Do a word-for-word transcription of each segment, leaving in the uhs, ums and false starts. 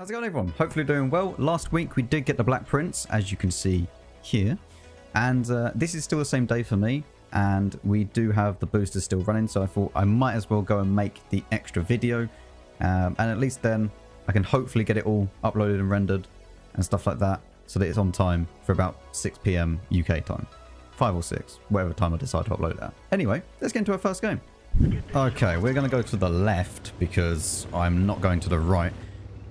How's it going, everyone? Hopefully doing well. Last week we did get the Black Prince, as you can see here, and uh, this is still the same day for me, and we do have the boosters still running, so I thought I might as well go and make the extra video, um, and at least then I can hopefully get it all uploaded and rendered and stuff like that, so that it's on time for about six p m U K time, five or six, whatever time I decide to upload that. Anyway, let's get into our first game. Okay, we're going to go to the left because I'm not going to the right.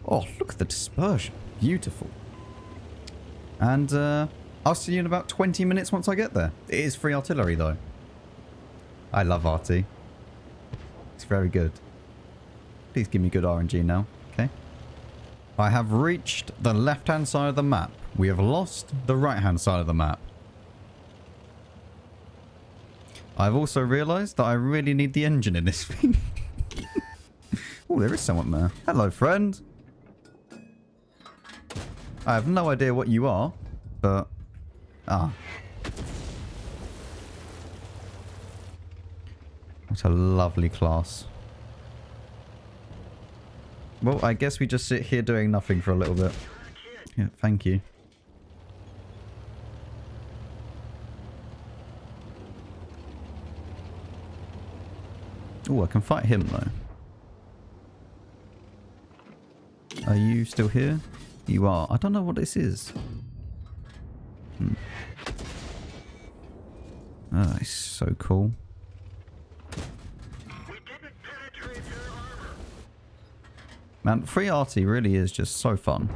Oh, look at the dispersion. Beautiful. And uh, I'll see you in about twenty minutes once I get there. It is free artillery, though. I love Arty. It's very good. Please give me good R N G now, okay? I have reached the left-hand side of the map. We have lost the right-hand side of the map. I've also realised that I really need the engine in this thing. Oh, there is someone there. Hello, friend. I have no idea what you are, but... Ah. What a lovely class. Well, I guess we just sit here doing nothing for a little bit. Yeah, thank you. Oh, I can fight him, though. Are you still here? You are. I don't know what this is. Hmm. Oh, it's so cool. Man, free Arty really is just so fun.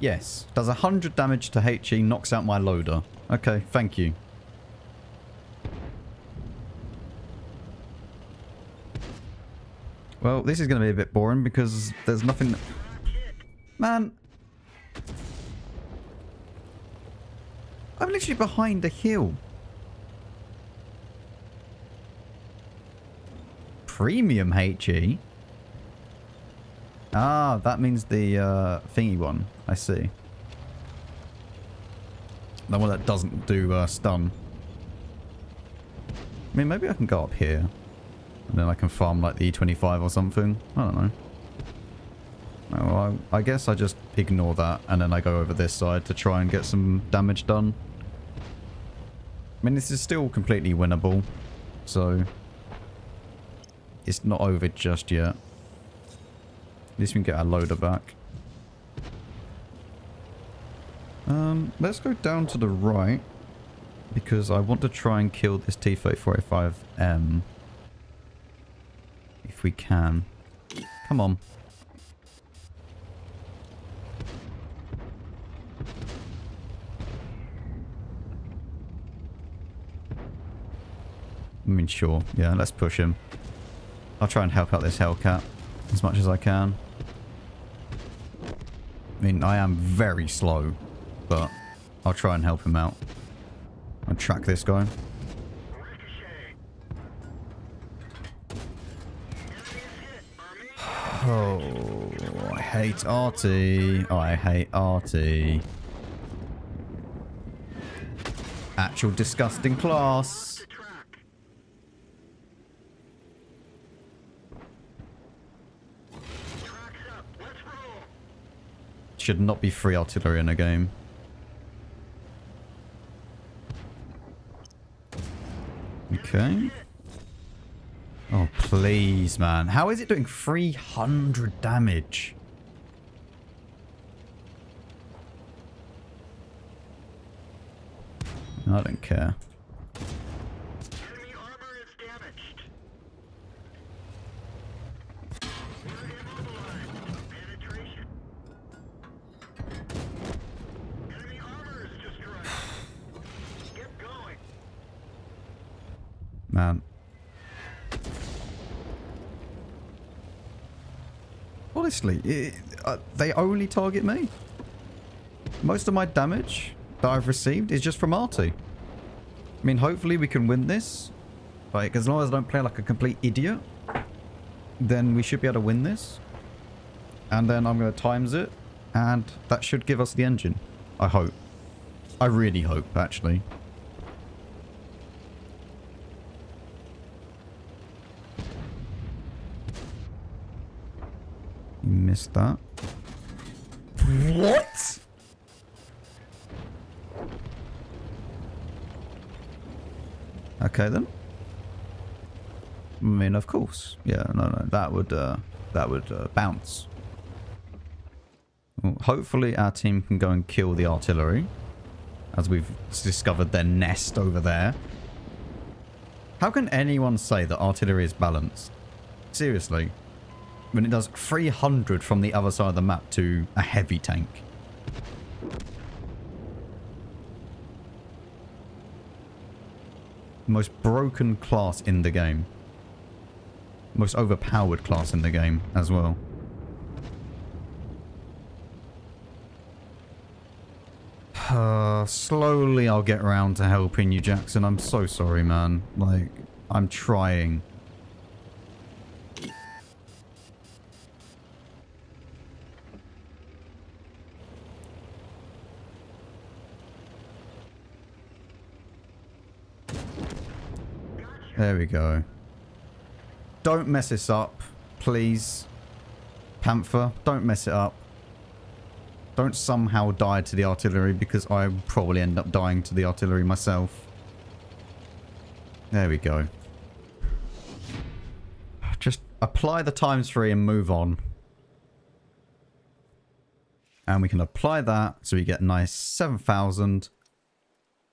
Yes, does one hundred damage to H E, knocks out my loader. Okay, thank you. Well, this is going to be a bit boring because there's nothing... Man! I'm literally behind a hill. Premium H E? Ah, that means the uh, thingy one. I see. The one that doesn't do uh, stun. I mean, maybe I can go up here. And then I can farm like the E twenty-five or something. I don't know. Oh, I, I guess I just ignore that. And then I go over this side to try and get some damage done. I mean, this is still completely winnable. So, it's not over just yet. At least we can get our loader back. Um, let's go down to the right. Because I want to try and kill this T thirty-four eighty-five M. If we can. Come on. I mean, sure. Yeah, let's push him. I'll try and help out this Hellcat as much as I can. I mean, I am very slow, but I'll try and help him out. I'll track this guy. Oh, I hate Arty. Oh, I hate Arty. Actual disgusting class. Should not be free artillery in a game. Okay. Oh, please, man. How is it doing three hundred damage? I don't care. Enemy armor is damaged. We're immobilized. Penetration. Enemy armor is destroyed. Get going. Man. Honestly, it, uh, they only target me. Most of my damage that I've received is just from Arty. I mean, hopefully we can win this. Like, as long as I don't play like a complete idiot, then we should be able to win this. And then I'm going to times it, and that should give us the engine. I hope. I really hope, actually. Missed that. What? Okay then. I mean, of course. Yeah, no, no. That would, uh, that would uh, bounce. Well, hopefully our team can go and kill the artillery. As we've discovered their nest over there. How can anyone say that artillery is balanced? Seriously. When it does three hundred from the other side of the map to a heavy tank. Most broken class in the game. Most overpowered class in the game as well. Uh, slowly I'll get around to helping you, Jackson. I'm so sorry, man. Like, I'm trying. There we go. Don't mess this up, please. Panther, don't mess it up. Don't somehow die to the artillery, because I probably end up dying to the artillery myself. There we go. Just apply the times three and move on. And we can apply that, so we get a nice seven thousand.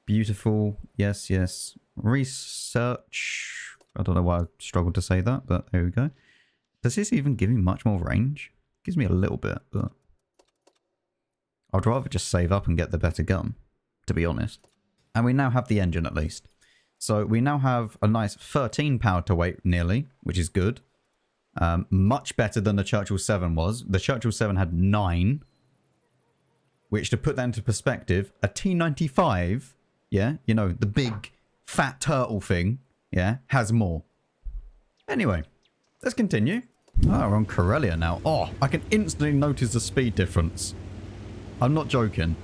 Beautiful. Yes, yes. Research. I don't know why I struggled to say that, but there we go. Does this even give me much more range? It gives me a little bit, but I'd rather just save up and get the better gun, to be honest. And we now have the engine, at least. So we now have a nice thirteen power to weight, nearly, which is good. Um, much better than the Churchill seven was. The Churchill seven had nine, which, to put that into perspective, a T ninety-five, yeah, you know, the big fat turtle thing, yeah, has more. Anyway, let's continue. Oh, we're on Karelia now. Oh, I can instantly notice the speed difference. I'm not joking.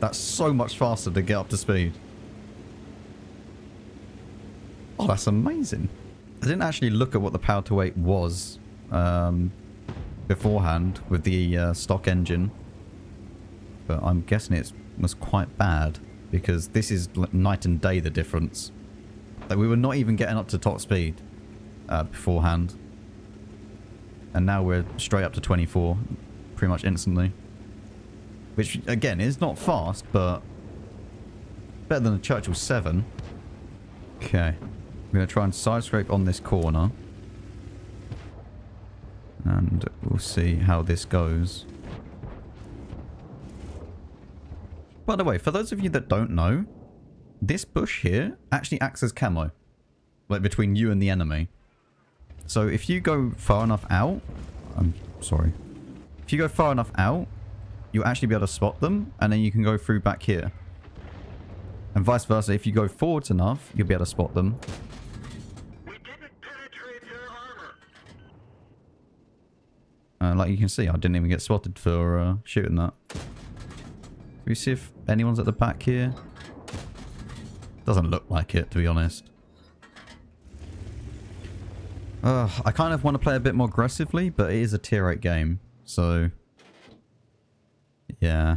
That's so much faster to get up to speed. Oh, that's amazing. I didn't actually look at what the power to weight was um, beforehand with the uh, stock engine. But I'm guessing it was quite bad, because this is night and day, the difference. Like, we were not even getting up to top speed uh, beforehand. And now we're straight up to twenty-four pretty much instantly. Which, again, is not fast, but better than a Churchill seven. Okay. I'm going to try and side scrape on this corner. And we'll see how this goes. By the way, for those of you that don't know, this bush here actually acts as camo. Like, between you and the enemy. So, if you go far enough out... I'm sorry. If you go far enough out, you'll actually be able to spot them, and then you can go through back here. And vice versa, if you go forwards enough, you'll be able to spot them. We didn't penetrate their armor. Uh, like you can see, I didn't even get spotted for uh, shooting that. Can we see if anyone's at the back here? Doesn't look like it, to be honest. Uh, I kind of want to play a bit more aggressively, but it is a tier eight game, so... yeah,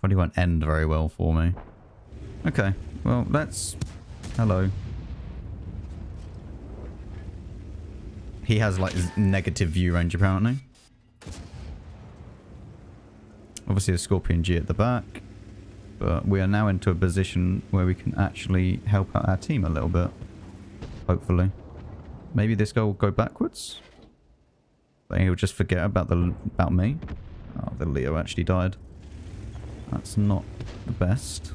probably won't end very well for me. Okay, well, let's... hello. He has, like, his negative view range, apparently. Obviously, a Scorpion G at the back. But we are now into a position where we can actually help out our team a little bit. Hopefully. Maybe this guy will go backwards? But he'll just forget about the about me. Oh, the Leo actually died. That's not the best.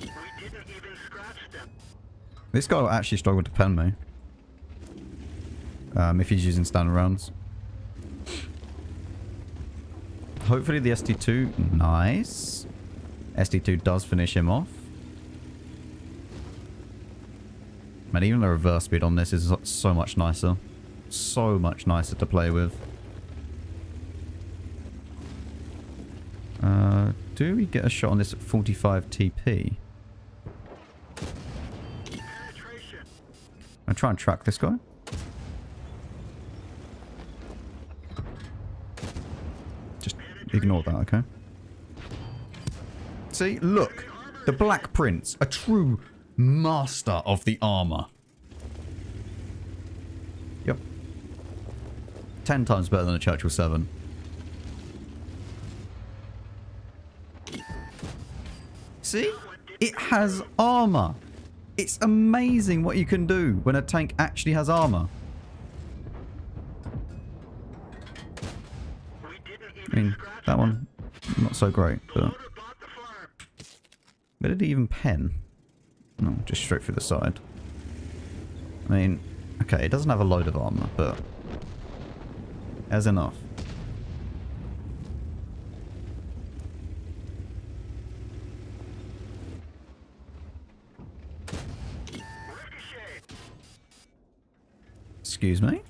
We didn't even scratch them. This guy will actually struggle to pen me. Um, if he's using standard rounds. Hopefully the S T two... nice. S T two does finish him off. Man, even the reverse speed on this is so much nicer. So much nicer to play with. Uh, do we get a shot on this at forty-five T P? I try and track this guy. Just ignore that, okay? See, look. The Black Prince, a true master of the armor. Yep. Ten times better than a Churchill seven. See? It has armor. It's amazing what you can do when a tank actually has armor. I mean, that one, not so great, but... But did he even pen? No, just straight through the side. I mean, okay, it doesn't have a load of armor, but... It has enough. Excuse me?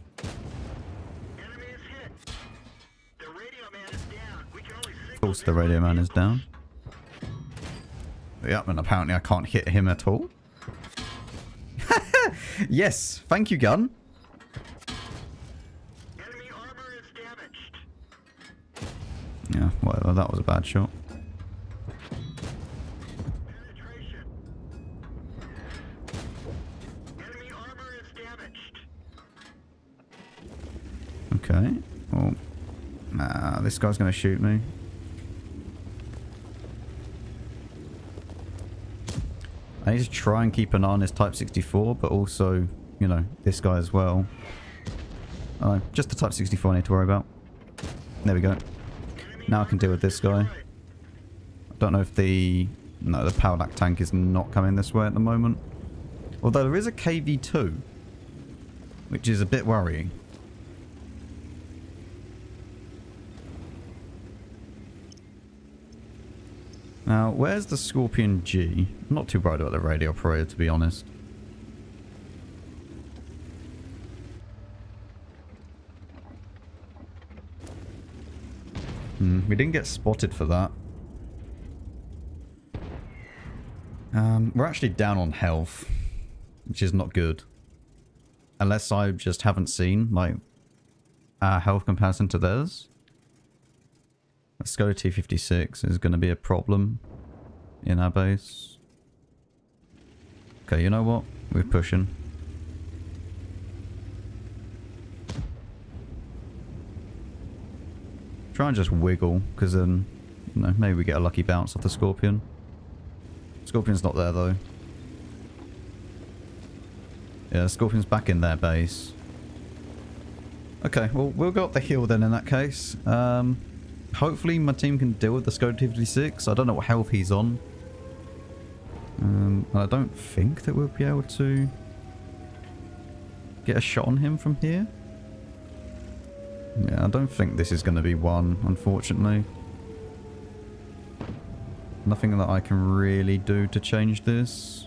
Of course the radio man is down. Yep, and apparently I can't hit him at all. Yes, thank you, gun. Enemy armor is damaged. Yeah, whatever, that was a bad shot. Penetration. Enemy armor is damaged. Okay, well, nah, this guy's gonna shoot me. I need to try and keep an eye on this Type sixty-four, but also, you know, this guy as well. Oh, just the Type sixty-four I need to worry about. There we go. Now I can deal with this guy. I don't know if the... No, the Powlack tank is not coming this way at the moment. Although there is a K V two, which is a bit worrying. Now, where's the Scorpion G? I'm not too worried about the radio operator, to be honest. Hmm, we didn't get spotted for that. Um, we're actually down on health, which is not good. Unless I just haven't seen, like, our health comparison to theirs. Škoda T fifty-six is going to be a problem in our base. Okay, you know what? We're pushing. Try and just wiggle, because then, you know, maybe we get a lucky bounce off the Scorpion. Scorpion's not there, though. Yeah, Scorpion's back in their base. Okay, well, we'll go up the hill then in that case. Um... Hopefully my team can deal with the Škoda T fifty-six. I don't know what health he's on. Um, and I don't think that we'll be able to get a shot on him from here. Yeah, I don't think this is going to be one, unfortunately. Nothing that I can really do to change this.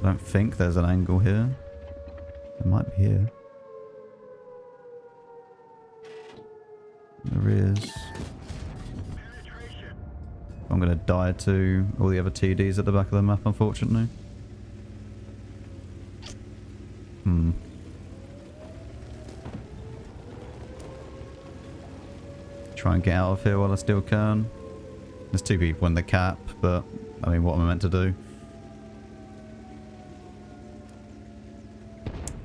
I don't think there's an angle here. It might be here. There is. I'm going to die to all the other T Ds at the back of the map, unfortunately. Hmm. Try and get out of here while I still can. There's two people in the cap, but I mean, what am I meant to do?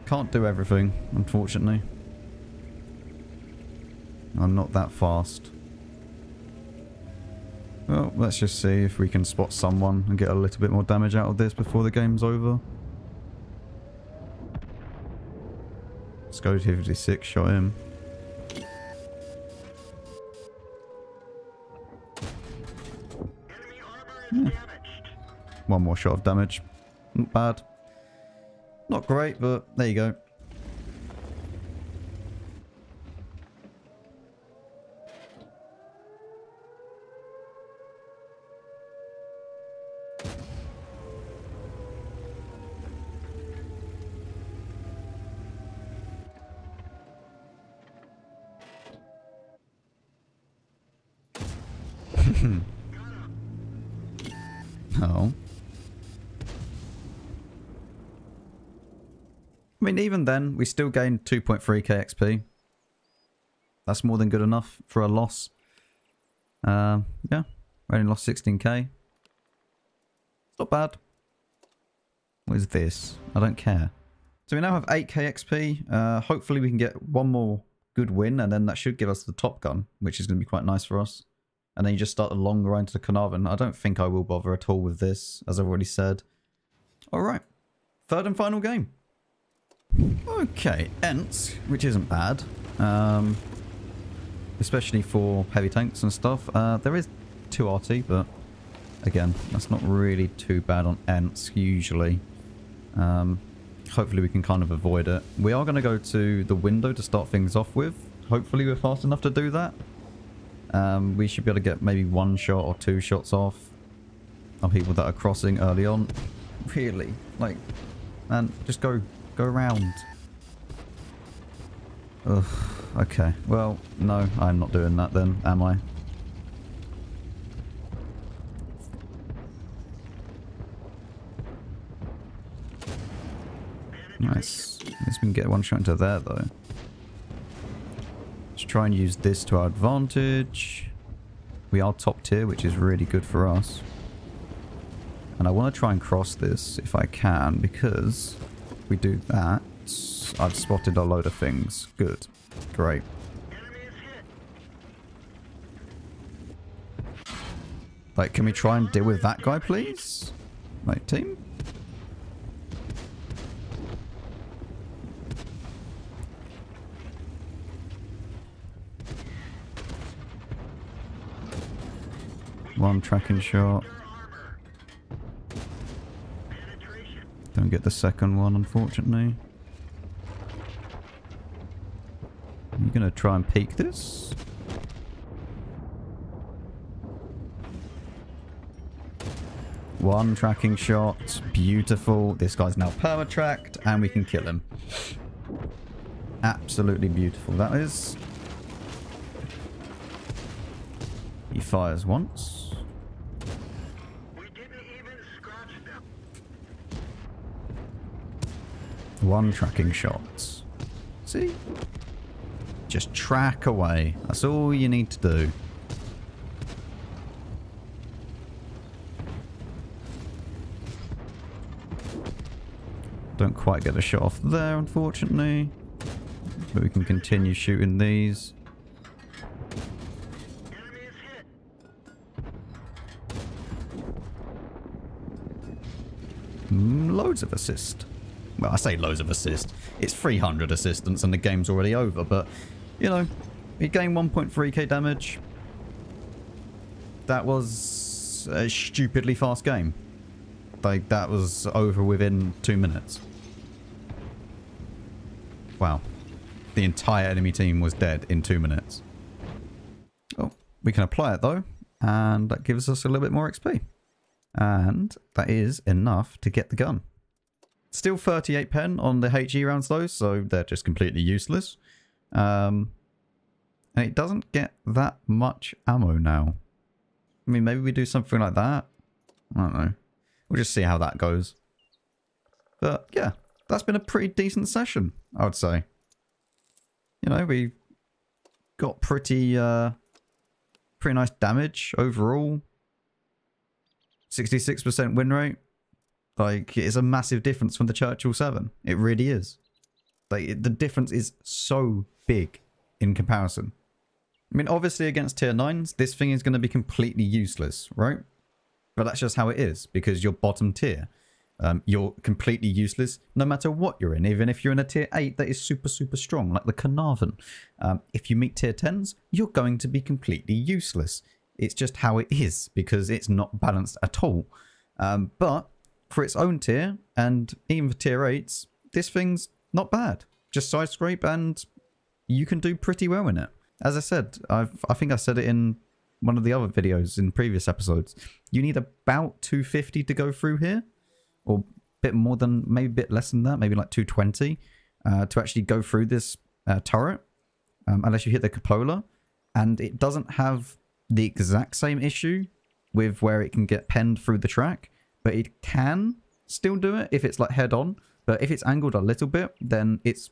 Can't do everything, unfortunately. I'm not that fast. Well, let's just see if we can spot someone and get a little bit more damage out of this before the game's over. Let's go to fifty-six, shot him. Yeah. One more shot of damage. Not bad. Not great, but there you go. No. I mean, even then, we still gained two point three K X P. That's more than good enough for a loss. Uh, yeah, we only lost sixteen K. Not bad. What is this? I don't care. So we now have eight K X P. Uh, hopefully we can get one more good win, and then that should give us the Top Gun, which is going to be quite nice for us. And then you just start a long ride to the Caernarvon. I don't think I will bother at all with this, as I've already said. Alright. Third and final game. Okay, E N T S, which isn't bad. Um, especially for heavy tanks and stuff. Uh, there is two Arty, but again, that's not really too bad on E N T S, usually. Um, hopefully we can kind of avoid it. We are going to go to the window to start things off with. Hopefully we're fast enough to do that. Um, we should be able to get maybe one shot or two shots off on people that are crossing early on. Really? Like, man, just go, go around. Ugh, okay. Well, no, I'm not doing that then, am I? Nice. At least we can get one shot into there, though. Let's try and use this to our advantage. We are top tier, which is really good for us. And I want to try and cross this if I can, because if we do that, I've spotted a load of things. Good. Great. Like, can we try and deal with that guy, please? Like, team? One tracking shot. Don't get the second one, unfortunately. I'm gonna try and peek this. One tracking shot. Beautiful. This guy's now perma-tracked and we can kill him. Absolutely beautiful, that is. He fires once. One tracking shots. See? Just track away. That's all you need to do. Don't quite get a shot off there, unfortunately. But we can continue shooting these. Mm, loads of assist. Well, I say loads of assist. It's three hundred assistance and the game's already over, but, you know, we gained one point three K damage. That was a stupidly fast game. Like, that was over within two minutes. Wow. The entire enemy team was dead in two minutes. Oh, we can apply it, though, and that gives us a little bit more X P. And that is enough to get the gun. Still thirty-eight pen on the H E rounds though, so they're just completely useless. Um, and it doesn't get that much ammo now. I mean, maybe we do something like that. I don't know. We'll just see how that goes. But yeah, that's been a pretty decent session, I would say. You know, we got pretty, uh, pretty nice damage overall. sixty-six percent win rate. Like, it's a massive difference from the Churchill seven. It really is. Like, it, the difference is so big in comparison. I mean, obviously against tier nines, this thing is going to be completely useless, right? But that's just how it is, because you're bottom tier. Um, you're completely useless no matter what you're in, even if you're in a tier eight that is super, super strong, like the Caernarvon. Um, if you meet tier tens, you're going to be completely useless. It's just how it is, because it's not balanced at all. Um, but... for its own tier, and even for tier eights, this thing's not bad. Just side scrape and you can do pretty well in it. As I said, I've, I think I said it in one of the other videos in previous episodes, you need about two fifty to go through here, or a bit more than, maybe a bit less than that, maybe like two twenty, uh, to actually go through this uh, turret, um, unless you hit the cupola, and it doesn't have the exact same issue with where it can get penned through the track, but it can still do it if it's like head on. But if it's angled a little bit, then it's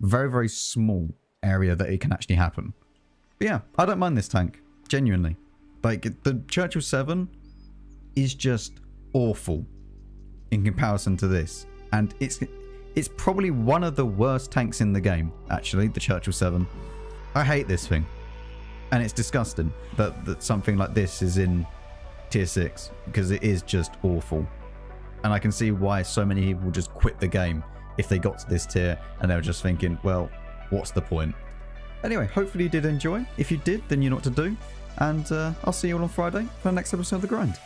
very, very small area that it can actually happen. But yeah, I don't mind this tank, genuinely. Like, the Churchill seven is just awful in comparison to this. And it's it's probably one of the worst tanks in the game, actually, the Churchill seven. I hate this thing. And it's disgusting that, that something like this is in tier six, because it is just awful. And I can see why so many people just quit the game if they got to this tier and they were just thinking, well, what's the point? Anyway, hopefully you did enjoy. If you did, then you know what to do. And uh, I'll see you all on Friday for the next episode of The Grind.